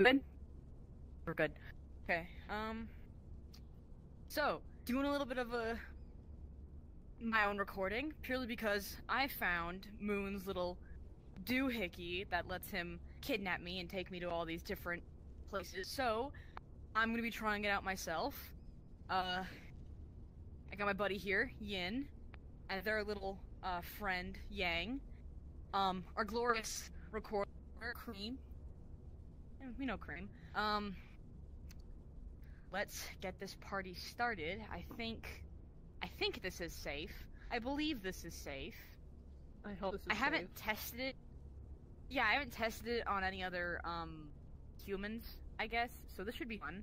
We good? We're good. Okay, so, doing a little bit of a... my own recording, purely because I found Moon's little doohickey that lets him kidnap me and take me to all these different places. So, I'm gonna be trying it out myself. I got my buddy here, Yin, and their little, friend, Yang. Our glorious recorder, Cream. We know Cream. Let's get this party started. I think this is safe. I believe this is safe. I hope this is safe. I haven't tested it on any other, humans, I guess. So this should be fun.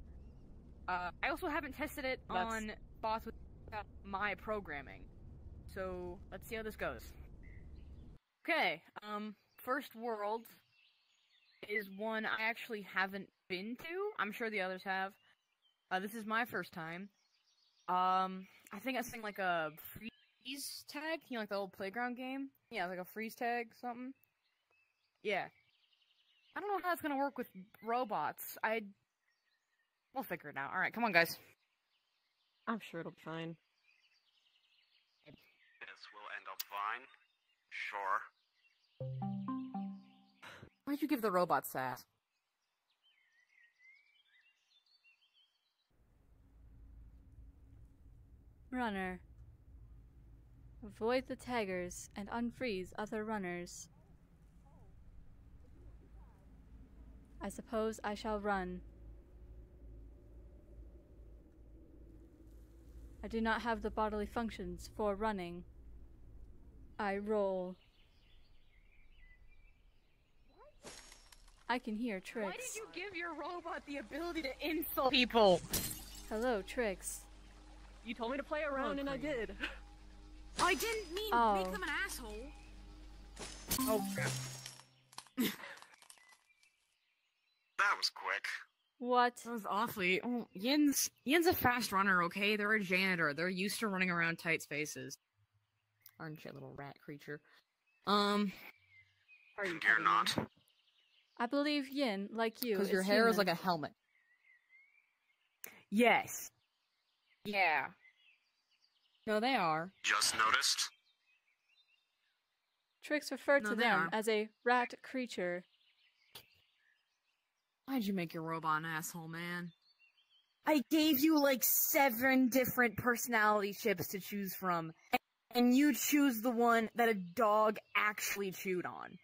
I also haven't tested it on bots without my programming. So, let's see how this goes. Okay, first world is one I actually haven't been to. I'm sure the others have. This is my first time. I think I sang like a freeze tag, you know, like the old playground game? Yeah, like a freeze tag, something. Yeah. I don't know how it's gonna work with robots. We'll figure it out. Alright, come on, guys. I'm sure it'll be fine. This will end up fine. Sure. Why'd you give the robot sass? Runner. Avoid the taggers and unfreeze other runners. I suppose I shall run. I do not have the bodily functions for running. I roll. What? I can hear Trix. Why did you give your robot the ability to insult people? Hello, Trix. You told me to play around and I did. I didn't mean make them an asshole. Oh, crap. That was quick. What? That was awfully. Oh, Yin's a fast runner, okay? They're a janitor. They're used to running around tight spaces. Aren't you a little rat creature? And you're not. I believe Yin, like you, because your hair human. Is like a helmet. Yes. Yeah. No, they are. Just noticed. Trix referred to them as a rat creature. Why'd you make your robot an asshole, man? I gave you like 7 different personality chips to choose from, and you choose the one that a dog actually chewed on.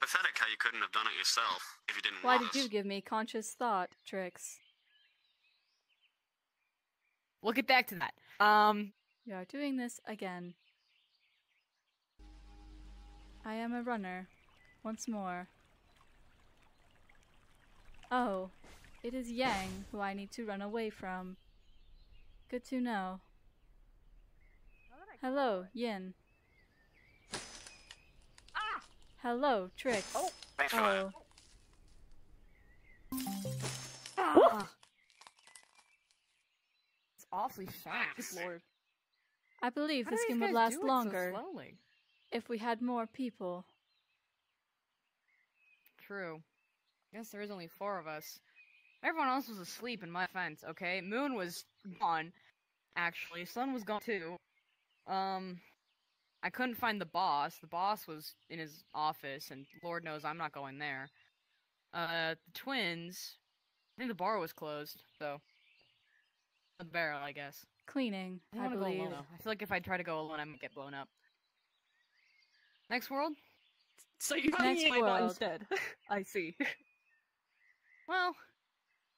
Pathetic how you couldn't have done it yourself if you didn't want us. Why did you give me conscious thought, Trix? We'll get back to that. You are doing this again. I am a runner. Once more. Oh, it is Yang who I need to run away from. Good to know. Hello, Yin. Ah! Hello, Trix. Oh, thanks for that. Ah. It's awfully fast. Lord. I believe this game would last longer if we had more people. True. I guess there is only 4 of us. Everyone else was asleep in my fence, okay? Moon was gone, actually. Sun was gone, too. I couldn't find the boss. The boss was in his office, and Lord knows I'm not going there. The twins... I think the bar was closed, so... The barrel, I guess. Cleaning, I believe. Go alone, though. I feel like if I try to go alone, I might get blown up. Next world? So you probably played that instead. I see. Well,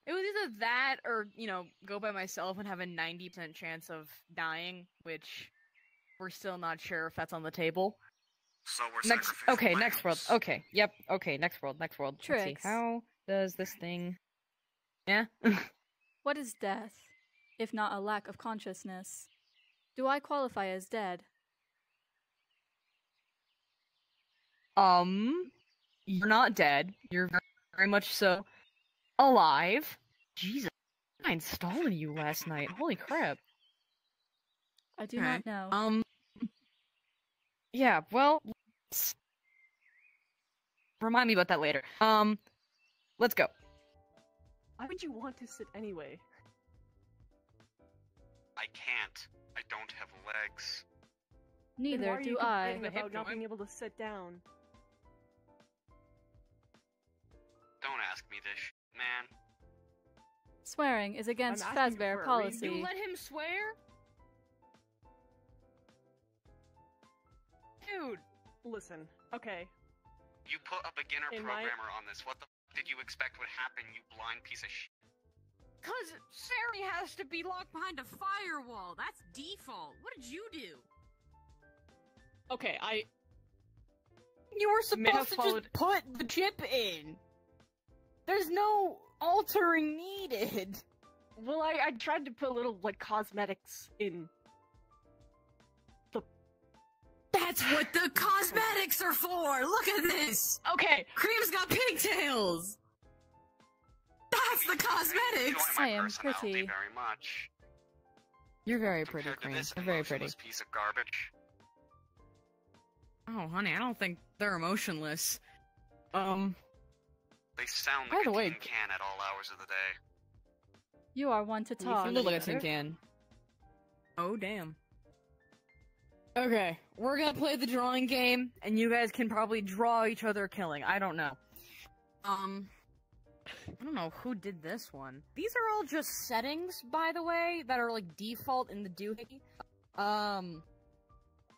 it was either that or, you know, go by myself and have a 90% chance of dying, which we're still not sure if that's on the table. So we're next world. Okay, yep. Okay, next world. Let's see. How does this thing... Yeah? What is death, if not a lack of consciousness? Do I qualify as dead? You're not dead. You're very much so alive. Jesus, I installed you last night. Holy crap. I do not know. Yeah, well, remind me about that later. Let's go. Why would you want to sit anyway? I can't. I don't have legs. Neither do I. About not being able to sit down. Don't ask me this, man. Swearing is against Fazbear policy. You let him swear? Dude, listen. Okay. You put a beginner programmer on this. What the f did you expect would happen, you blind piece of shit? Cause Sari has to be locked behind a firewall. That's default. What did you do? Okay, you were supposed to just put the chip in. There's no altering needed. Well, I tried to put a little, like, cosmetics in. That's what the cosmetics are for! Look at this! Okay. Cream's got pigtails! That's the cosmetics! I am pretty. Very much. You're very pretty, Cream. You're very pretty. Piece of garbage. Oh, honey, I don't think they're emotionless. They sound like a tin can at all hours of the day. You are one to talk. You sound like a tin can. Oh, damn. Okay, we're gonna play the drawing game, and you guys can probably draw each other killing. I don't know. I don't know who did this one. These are all just settings, by the way, that are, like, default in the doohickey.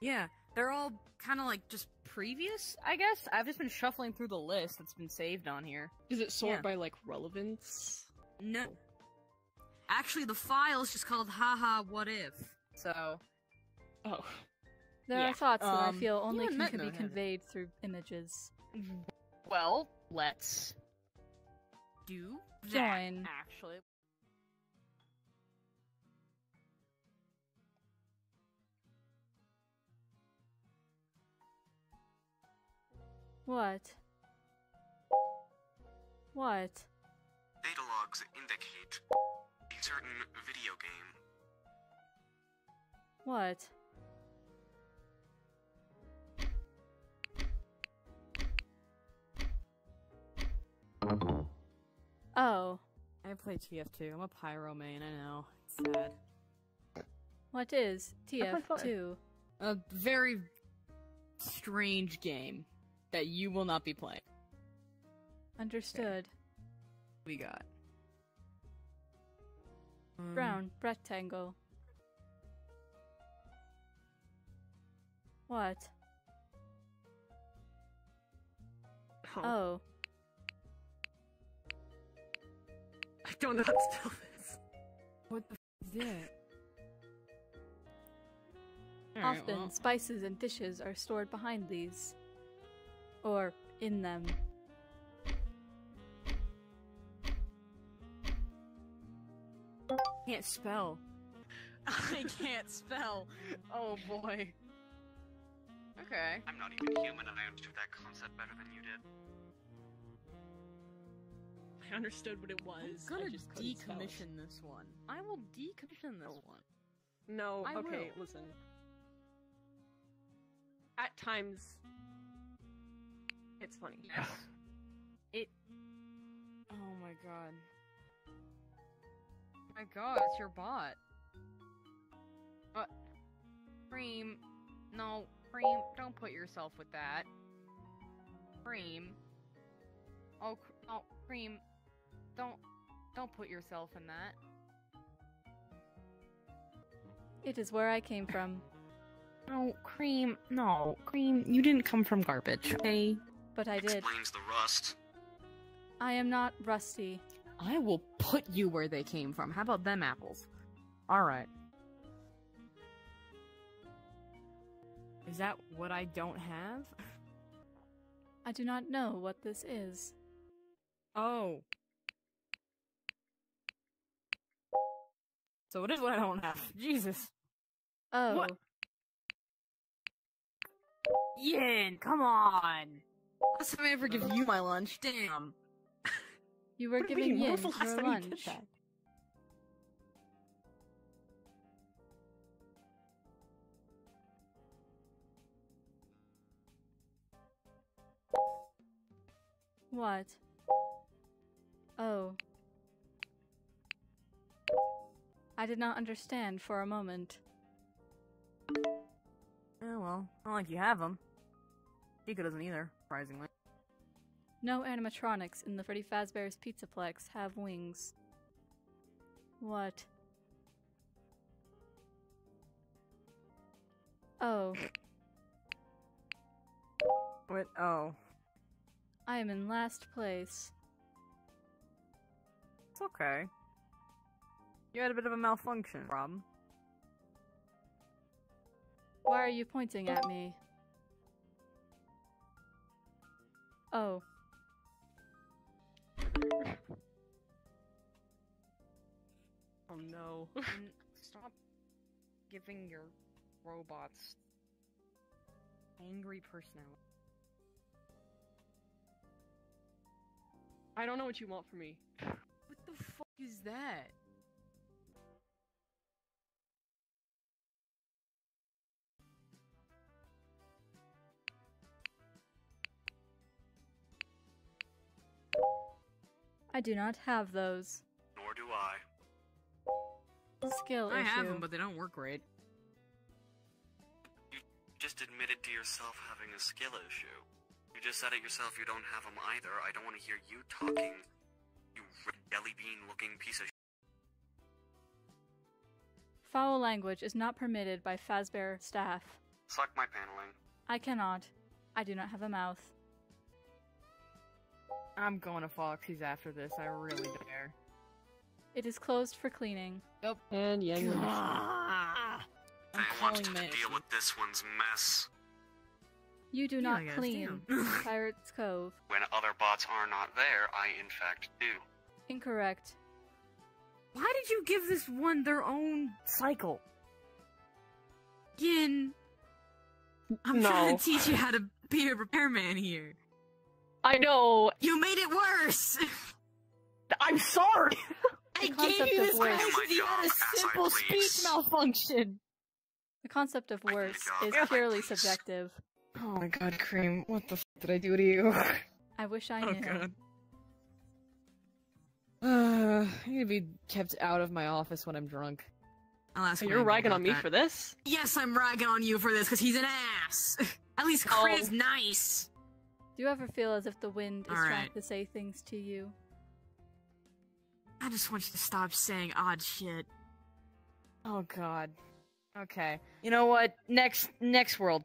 Yeah, they're all kind of, like, just previous, I guess? I've just been shuffling through the list that's been saved on here. Does it sort by, like, relevance? No. Actually, the file is just called haha what if, so... Oh. There are thoughts that I feel only can be conveyed through images. Well, let's... do that, actually. What? What? Data logs indicate a certain video game. What? Oh. I play TF2. I'm a pyromane, I know. It's sad. What is TF2? A very strange game that you will not be playing. Understood. Okay. We got... brown rectangle. What? Oh. Oh. I don't know how to spell this. What the f is it? Often, spices and dishes are stored behind these. Or in them. Can't spell. I can't spell. Oh boy. Okay. I'm not even human and I understood that concept better than you did. I understood what it was. I'm gonna decommission this one. I will decommission this one. No, okay, listen. At times... it's funny. Yes. It... oh my god. My god, it's your bot. Cream. No, Cream, don't put yourself with that. Cream. Oh, oh, Cream. Don't put yourself in that. It is where I came from. No, Cream. No, Cream. You didn't come from garbage. Okay. But I did. Explains the rust. I am not rusty. I will put you where they came from. How about them apples? All right. Is that what I don't have? I do not know what this is. Oh. So it is what I don't have. Jesus. Oh. What? Yin, come on! Last time I ever give you my lunch, damn! You were giving Yin your lunch. What? Oh. I did not understand for a moment. Oh well, not like you have them. Chica doesn't either, surprisingly. No animatronics in the Freddy Fazbear's Pizzaplex have wings. What? Oh. What? Oh. I am in last place. It's okay. You had a bit of a malfunction problem. Why are you pointing at me? Oh. Oh no. Stop giving your robots angry personality. I don't know what you want from me. What the fuck is that? I do not have those. Nor do I. Skill issue. I have them, but they don't work great. You just admitted to yourself having a skill issue. You just said it yourself you don't have them either. I don't want to hear you talking, you jelly bean looking piece of sh. Foul language is not permitted by Fazbear staff. Suck my paneling. I cannot. I do not have a mouth. I'm going to Foxy's after this, I really don't care. It is closed for cleaning. Nope. And Yang. I want to deal with this one's mess. You do not clean Pirate's Cove. When other bots are not there, I in fact do. Incorrect. Why did you give this one their own cycle? Yin. I'm trying to teach you how to be a repairman here. I know. You made it worse. I'm sorry. I gave you this because you had a simple speech malfunction. The concept of worse is purely subjective. Oh my god, Cream, what the f did I do to you? I wish I knew. God. I need to be kept out of my office when I'm drunk. I'll ask you're ragging on me for this? Yes, I'm ragging on you for this, because he's an ass! At least Cream is nice! Do you ever feel as if the wind is trying to say things to you? I just want you to stop saying odd shit. Oh god. Okay. You know what? Next world.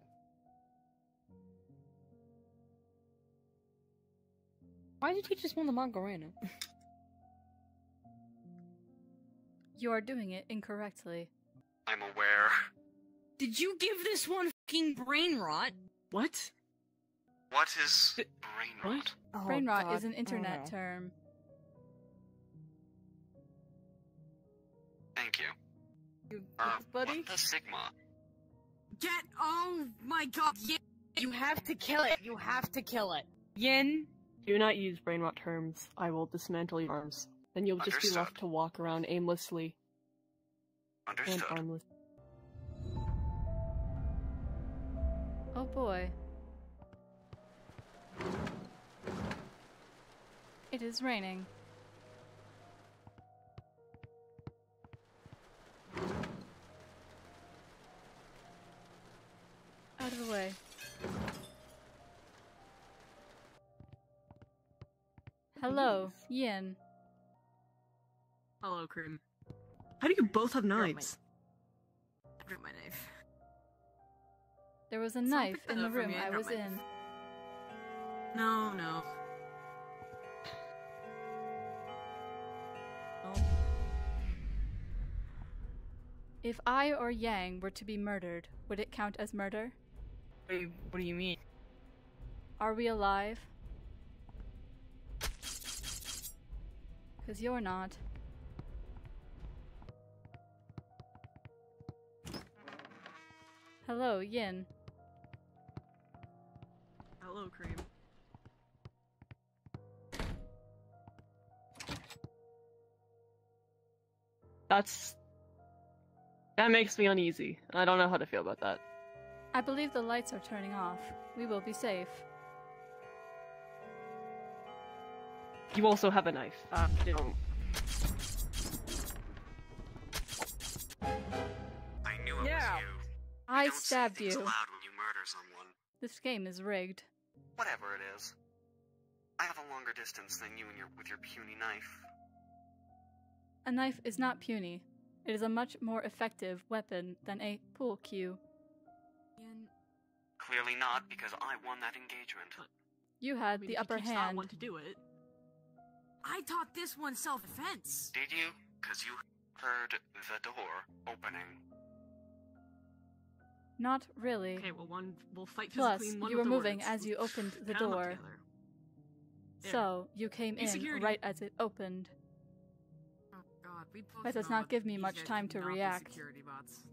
Why did you just want the Macarena? You are doing it incorrectly. I'm aware. Did you give this one fucking brain rot? What? What is brain rot? Oh, brain rot is an internet term. Thank you. Buddy? What the Sigma? Get- oh my god, Yin! You have to kill it! You have to kill it! Yin! Do not use brain rot terms. I will dismantle your arms. Then you'll just be left to walk around aimlessly. Understood. And armless. Oh boy. It is raining. Out of the way. Hello, Yin. Hello, Cream. How do you both have knives? I dropped my knife. There was a knife in the room I was in. No, no. Oh. If I or Yang were to be murdered, would it count as murder? What do you mean? Are we alive? Because you're not. Hello, Yin. Hello, Cream. That makes me uneasy. I don't know how to feel about that. I believe the lights are turning off. We will be safe. You also have a knife. Don't. I knew it was you. I stabbed you. Don't say things loud when you murder someone. This game is rigged. Whatever it is, I have a longer distance than you and with your puny knife. A knife is not puny. It is a much more effective weapon than a pool cue. Clearly not, because I won that engagement. You had the upper hand. I want to do it. I taught this one self-defense. Did you? Because you heard the door opening. Not really. Okay, well, one will fight physically. Plus, you were moving as you opened the door. So you came in right as it opened. Oh God, we both. That does not give me much time to react. Security bots.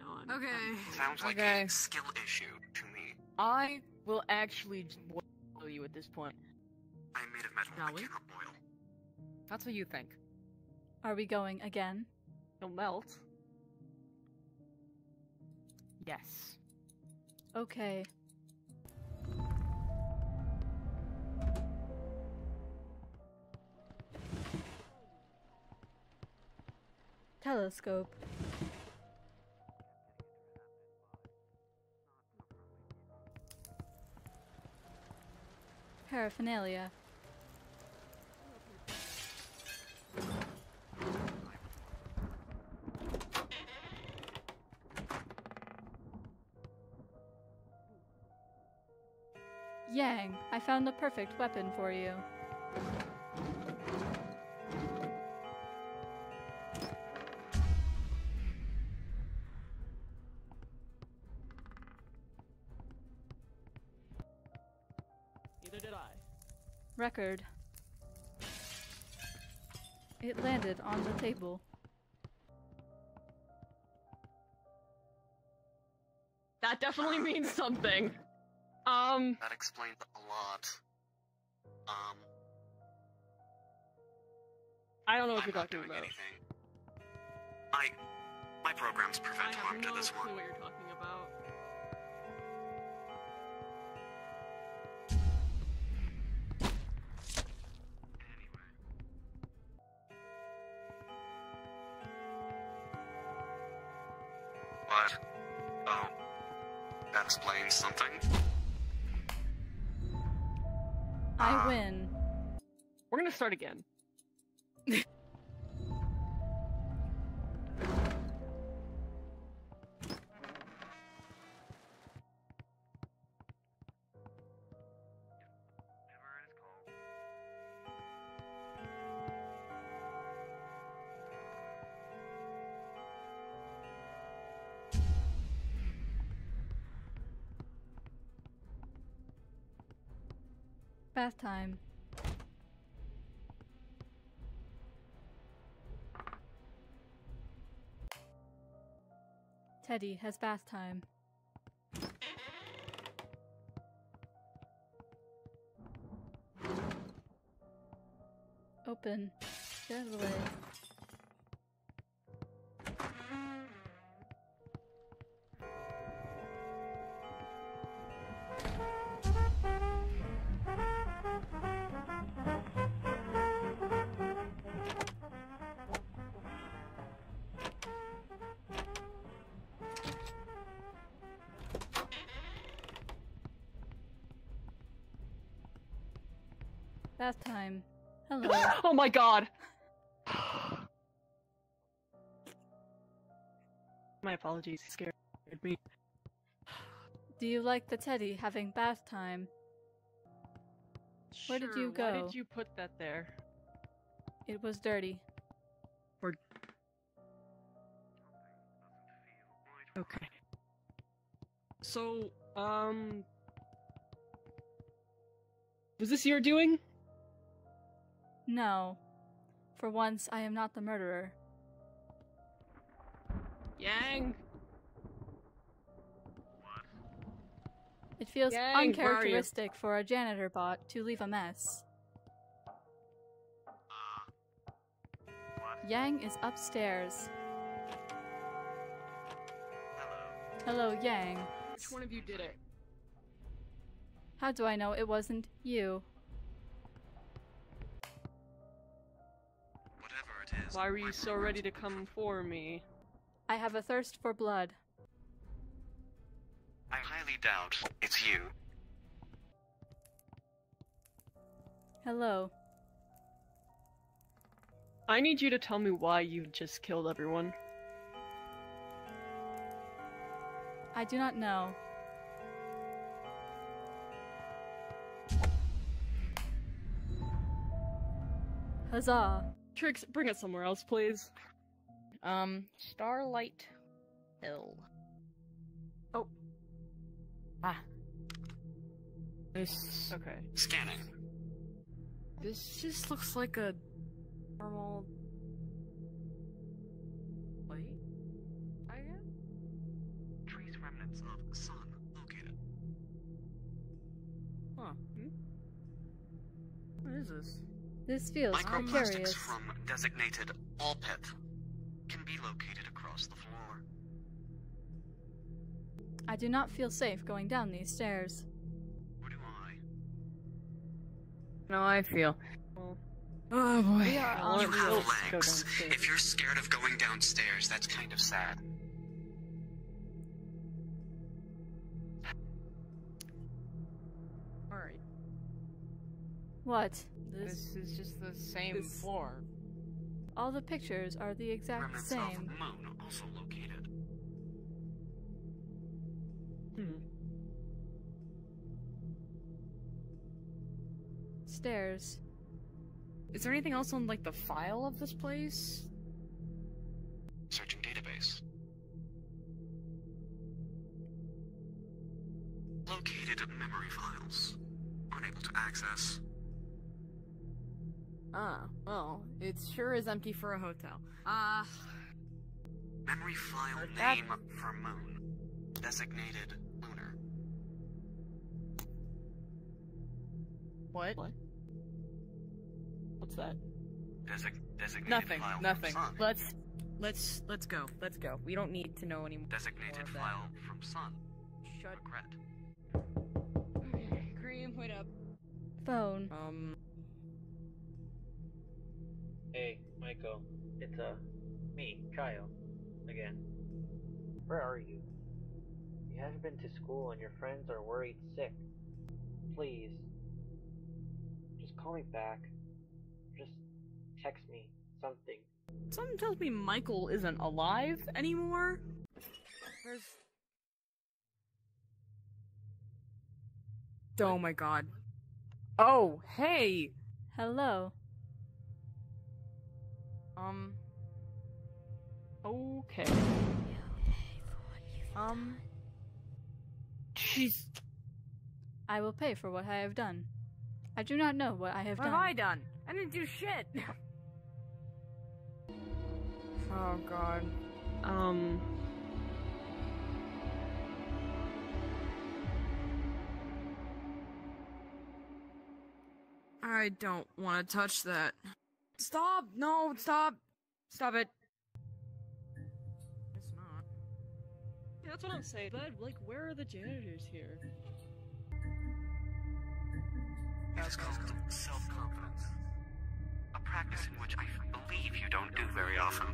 No, okay. Sounds like a skill issue to me. I will actually just boil you at this point. I'm made of metal. I cannot boil. That's what you think. Are we going again? You'll melt. Yes. Okay. Telescope. Paraphernalia. Yang, I found the perfect weapon for you. Neither did I. Record. It landed on the table. That definitely means something. That explains a lot. I don't know what you're talking about. My programs prevent harm to this one. I have no clue what you're talking about. Anyway. What? Oh. That explains something. I win. We're gonna start again. Bath time. Teddy has bath time. Open. Get out of the way. Bath time. Hello. Oh my God! My apologies, he scared me. Do you like the teddy having bath time? Sure, where did you go? Why did you put that there? It was dirty. Or... okay. So, was this your doing? No. For once, I am not the murderer. Yang! It feels Yang, uncharacteristic for a janitor bot to leave a mess. Yang is upstairs. Hello. Hello, Yang. Which one of you did it? How do I know it wasn't you? Why were you so ready to come for me? I have a thirst for blood. I highly doubt it's you. Hello. I need you to tell me why you just killed everyone. I do not know. Huzzah! Trix, bring it somewhere else, please. Starlight Hill. Oh. Ah. This... Okay. Scanning. This just looks like a... normal... Wait? I guess? Trees remnants of sun located. Huh. Hmm? What is this? This feels precarious. Microplastics from designated all-pet can be located across the floor. I do not feel safe going down these stairs. What do I? No, I feel. Well, oh boy. You have legs. If you're scared of going downstairs, that's kind of sad. All right. What? This is just the same floor. All the pictures are the exact same. Remnants of moon also located. Stairs. Is there anything else on, like, the file of this place? Searching database. Located memory files. Unable to access. Ah, well, it sure is empty for a hotel. Memory file name for moon. Designated lunar. What? What? What's that? Designated nothing, file nothing. From sun. Let's go. Let's go. We don't need to know anymore. Designated file from sun. Shut up. Okay, Kareem, wait up. Phone. Hey, Michael. It's, me, Kyle, again. Where are you? You haven't been to school and your friends are worried sick. Please. Just call me back. Just text me something. Something tells me Michael isn't alive anymore? There's... Oh my god. Oh, hey! Hello. Okay. Jeez. I will pay for what I have done. I do not know what I have done. What have I done? I didn't do shit! Oh god. I don't want to touch that. Stop! No, stop! Stop it. It's not. Yeah, that's what I'm saying, bud. Like, where are the janitors here? It's called self-confidence. A practice in which I believe you don't do very often.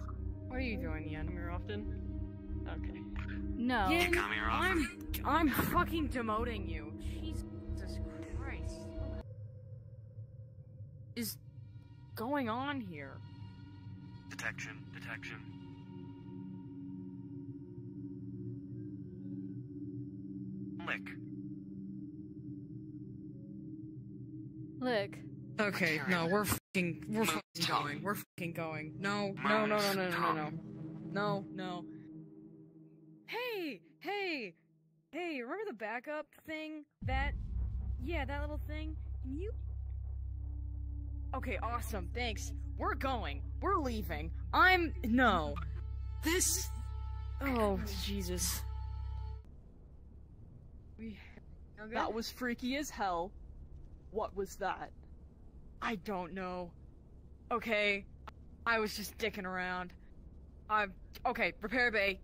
What are you doing, Yen? Come here often? Okay. No. Yen, you come here often? I'm fucking demoting you. Jesus Christ. What is going on here? Detection. Lick. Okay, no, we're fucking going. No. Hey, remember the backup thing? That little thing? Can you? Okay, awesome, thanks. We're going. We're leaving. No. This... Oh, Jesus. That was freaky as hell. What was that? I don't know. Okay. I was just dicking around. Okay, repair bay.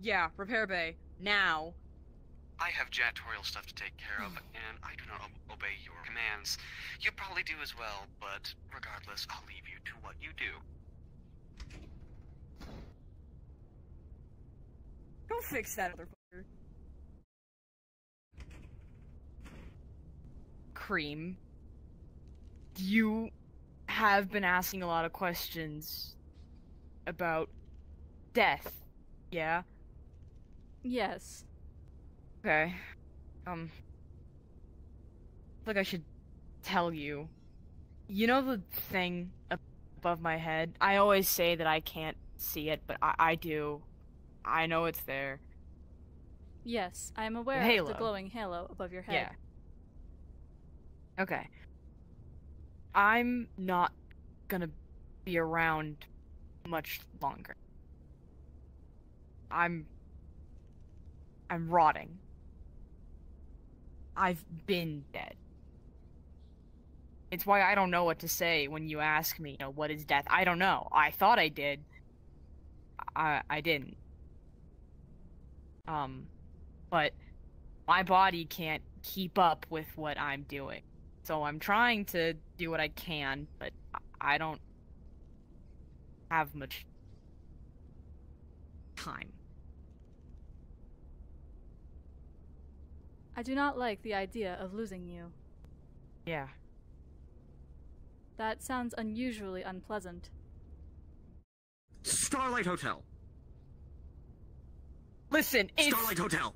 Yeah, repair bay. Now. I have janitorial stuff to take care of, and I do not obey your commands. You probably do as well, but regardless, I'll leave you to what you do. Go fix that other fucker. Cream, you have been asking a lot of questions about death, yeah? Yes. Okay. I think I should tell you. You know the thing above my head? I always say that I can't see it, but I do. I know it's there. Yes, I'm aware of the glowing halo above your head. Yeah. Okay. I'm not gonna be around much longer. I'm rotting. I've been dead. It's why I don't know what to say when you ask me, you know, what is death? I don't know. I thought I did. I didn't. But my body can't keep up with what I'm doing. So I'm trying to do what I can, but I don't have much time. I do not like the idea of losing you. Yeah. That sounds unusually unpleasant. Starlight Hotel! Listen, it's— Starlight Hotel!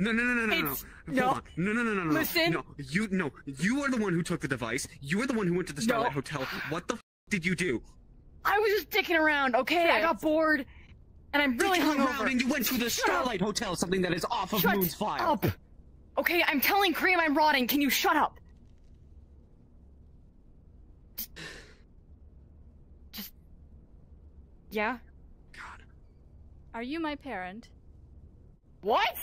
No. Listen! No, you are the one who took the device. You are the one who went to the Starlight Hotel. What the f*** did you do? I was just dicking around, okay? Yes. I got bored, and I'm really hungover. And you went to the Starlight Hotel, something that is off of Moon's file. Shut up! Okay, I'm telling Cream I'm rotting. Can you shut up? Just... Yeah? God. Are you my parent? What?!